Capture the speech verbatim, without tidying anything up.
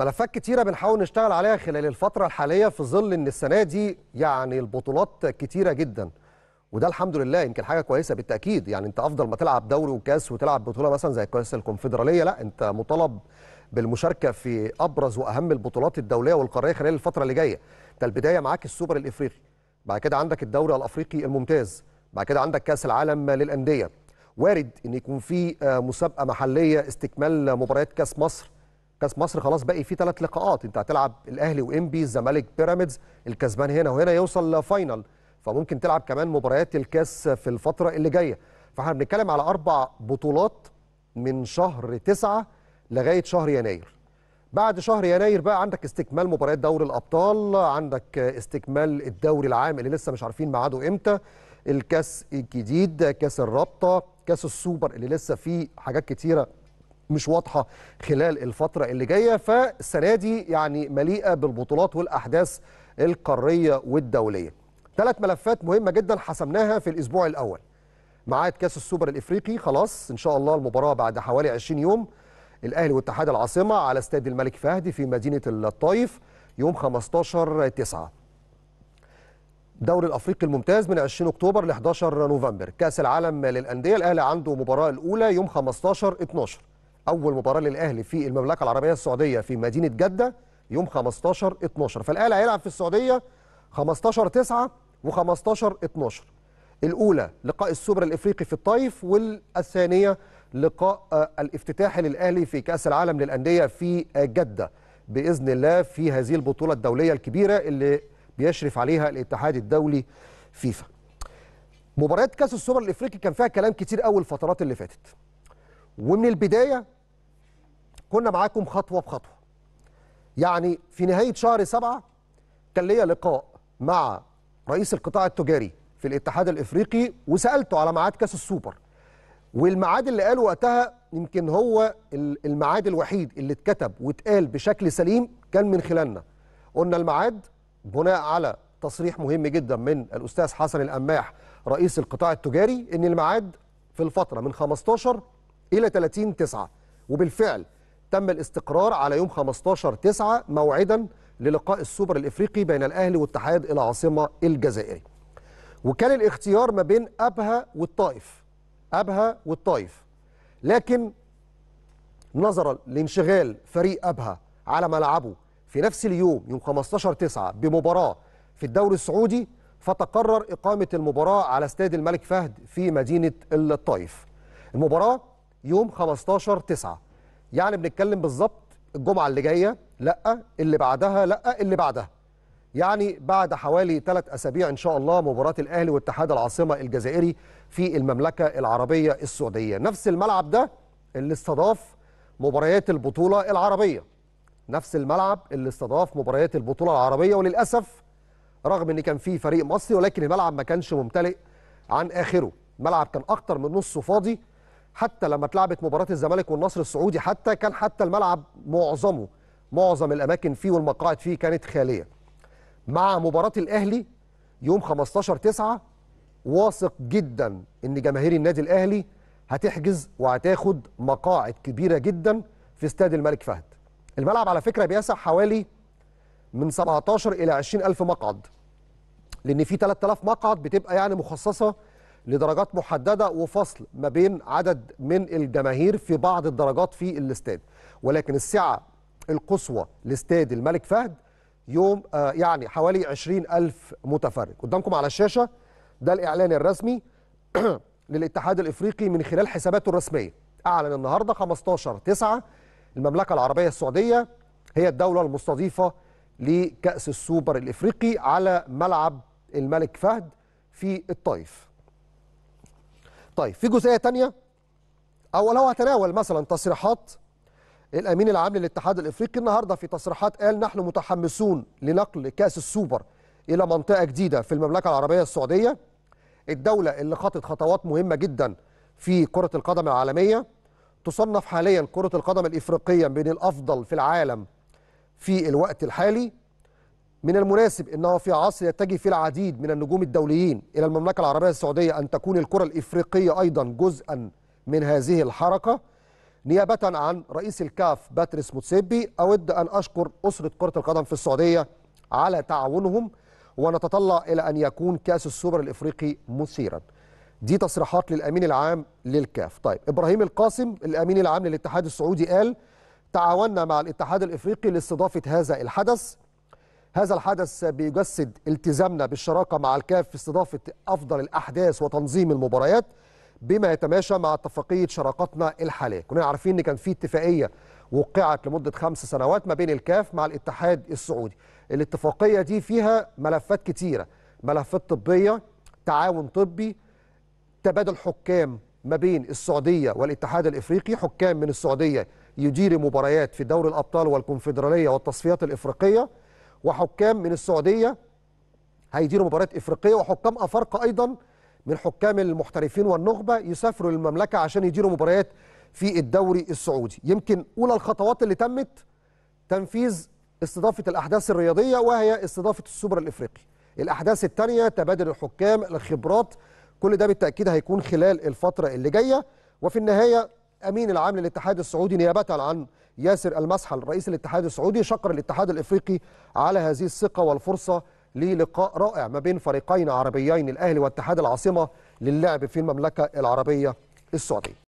ملفات كتيرة بنحاول نشتغل عليها خلال الفترة الحالية، في ظل ان السنة دي يعني البطولات كتيرة جدا، وده الحمد لله يمكن حاجة كويسة بالتأكيد. يعني انت افضل ما تلعب دوري وكاس وتلعب بطولة مثلا زي كاس الكونفدرالية، لا انت مطالب بالمشاركة في ابرز واهم البطولات الدولية والقارية خلال الفترة اللي جاية. انت البداية معاك السوبر الافريقي، بعد كده عندك الدوري الافريقي الممتاز، بعد كده عندك كاس العالم للأندية، وارد ان يكون في مسابقة محلية استكمال مباريات كاس مصر. كاس مصر خلاص باقي فيه ثلاث لقاءات، انت هتلعب الاهلي وانبي، الزمالك بيراميدز، الكسبان هنا وهنا يوصل فاينل، فممكن تلعب كمان مباريات الكاس في الفتره اللي جايه. فاحنا بنتكلم على اربع بطولات من شهر تسعة لغايه شهر يناير. بعد شهر يناير بقى عندك استكمال مباريات دوري الابطال، عندك استكمال الدوري العام اللي لسه مش عارفين ميعاده امتى، الكاس الجديد، كاس الرابطه، كاس السوبر اللي لسه فيه حاجات كتيره مش واضحة خلال الفترة اللي جاية. فالسنة دي يعني مليئة بالبطولات والأحداث القارية والدولية. ثلاث ملفات مهمة جدا حسمناها في الأسبوع الأول. ميعاد كأس السوبر الإفريقي خلاص إن شاء الله، المباراة بعد حوالي عشرين يوم، الأهلي واتحاد العاصمة على استاد الملك فهد في مدينة الطايف يوم خمستاشر تسعة. الدوري الأفريقي الممتاز من عشرين أكتوبر ل حداشر نوفمبر. كأس العالم للأندية الأهلي عنده مباراة الأولى يوم خمستاشر اتناشر. أول مباراة للأهلي في المملكة العربية السعودية في مدينة جدة يوم خمستاشر اتناشر، فالأهلي هيلعب في السعودية خمستاشر تسعة و خمستاشر اتناشر. الأولى لقاء السوبر الإفريقي في الطايف، والثانية لقاء الافتتاحي للأهلي في كأس العالم للأندية في جدة بإذن الله، في هذه البطولة الدولية الكبيرة اللي بيشرف عليها الاتحاد الدولي فيفا. مباريات كأس السوبر الإفريقي كان فيها كلام كتير أول الفترات اللي فاتت، ومن البداية كنا معاكم خطوة بخطوة. يعني في نهاية شهر سبعة كان ليا لقاء مع رئيس القطاع التجاري في الاتحاد الافريقي، وسألته على ميعاد كاس السوبر، والميعاد اللي قاله وقتها يمكن هو الميعاد الوحيد اللي اتكتب واتقال بشكل سليم كان من خلالنا. قلنا الميعاد بناء على تصريح مهم جدا من الأستاذ حسن الاماح رئيس القطاع التجاري، ان الميعاد في الفترة من خمستاشر إلى تلاتين تسعة، وبالفعل تم الاستقرار على يوم خمستاشر تسعة موعدا للقاء السوبر الافريقي بين الاهلي واتحاد العاصمه الجزائري. وكان الاختيار ما بين ابها والطائف، ابها والطائف، لكن نظرا لانشغال فريق ابها على ملعبه في نفس اليوم يوم خمستاشر تسعة بمباراه في الدوري السعودي، فتقرر اقامه المباراه على استاد الملك فهد في مدينه الطائف. المباراه يوم خمستاشر تسعة، يعني بنتكلم بالظبط الجمعة اللي جاية، لأ اللي بعدها، لأ اللي بعدها، يعني بعد حوالي ثلاث أسابيع إن شاء الله مباراة الأهلي واتحاد العاصمة الجزائري في المملكة العربية السعودية. نفس الملعب ده اللي استضاف مباريات البطولة العربية، نفس الملعب اللي استضاف مباريات البطولة العربية، وللأسف رغم إن كان فيه فريق مصري ولكن الملعب ما كانش ممتلئ عن آخره، الملعب كان أكتر من نصه فاضي. حتى لما اتلعبت مباراة الزمالك والنصر السعودي حتى كان حتى الملعب معظمه، معظم الأماكن فيه والمقاعد فيه كانت خالية. مع مباراة الأهلي يوم خمستاشر تسعة واثق جدا إن جماهير النادي الأهلي هتحجز وهتاخد مقاعد كبيرة جدا في استاد الملك فهد. الملعب على فكرة بيسع حوالي من سبعتاشر إلى عشرين ألف مقعد، لأن فيه تلات آلاف مقعد بتبقى يعني مخصصة لدرجات محددة وفصل ما بين عدد من الجماهير في بعض الدرجات في الاستاد. ولكن السعة القصوى لاستاد الملك فهد يوم آه يعني حوالي عشرين ألف متفرج. قدامكم على الشاشة ده الإعلان الرسمي للاتحاد الإفريقي من خلال حساباته الرسمية. أعلن النهاردة خمستاشر تسعة المملكة العربية السعودية هي الدولة المستضيفة لكأس السوبر الإفريقي على ملعب الملك فهد في الطائف. طيب في جزئية تانية، أول هو هتناول مثلا تصريحات الأمين العام للاتحاد الإفريقي النهاردة. في تصريحات قال نحن متحمسون لنقل كأس السوبر إلى منطقة جديدة في المملكة العربية السعودية، الدولة اللي خطت خطوات مهمة جدا في كرة القدم العالمية، تصنف حاليا كرة القدم الإفريقية من الأفضل في العالم في الوقت الحالي، من المناسب أنه في عصر يتجه فيه العديد من النجوم الدوليين إلى المملكة العربية السعودية أن تكون الكرة الإفريقية أيضا جزءا من هذه الحركة، نيابة عن رئيس الكاف باتريس موتسيبي أود أن أشكر أسرة كرة القدم في السعودية على تعاونهم، ونتطلع إلى أن يكون كأس السوبر الأفريقي مثيرا. دي تصريحات للأمين العام للكاف. طيب إبراهيم القاسم الأمين العام للاتحاد السعودي قال: تعاوننا مع الاتحاد الأفريقي لاستضافة هذا الحدث. هذا الحدث بيجسد التزامنا بالشراكة مع الكاف في استضافة أفضل الأحداث وتنظيم المباريات بما يتماشى مع اتفاقية شراكتنا الحالية. كنا عارفين إن كان في اتفاقية وقعت لمدة خمس سنوات ما بين الكاف مع الاتحاد السعودي. الاتفاقية دي فيها ملفات كتيرة، ملفات طبية، تعاون طبي، تبادل حكام ما بين السعودية والاتحاد الأفريقي، حكام من السعودية يديروا مباريات في دوري الأبطال والكونفدرالية والتصفيات الأفريقية، وحكام من السعودية هيديروا مباريات إفريقية، وحكام أفارقة أيضا من حكام المحترفين والنخبة يسافروا للمملكة عشان يديروا مباريات في الدوري السعودي. يمكن أولى الخطوات اللي تمت تنفيذ استضافة الأحداث الرياضية وهي استضافة السوبر الأفريقي. الأحداث الثانية تبادل الحكام، الخبرات، كل ده بالتأكيد هيكون خلال الفترة اللي جاية. وفي النهاية أمين العام للاتحاد السعودي نيابة عن ياسر المسحل رئيس الاتحاد السعودي شكر الاتحاد الأفريقي على هذه الثقة والفرصة للقاء رائع ما بين فريقين عربيين، الأهلي واتحاد العاصمة، للعب في المملكة العربية السعودية.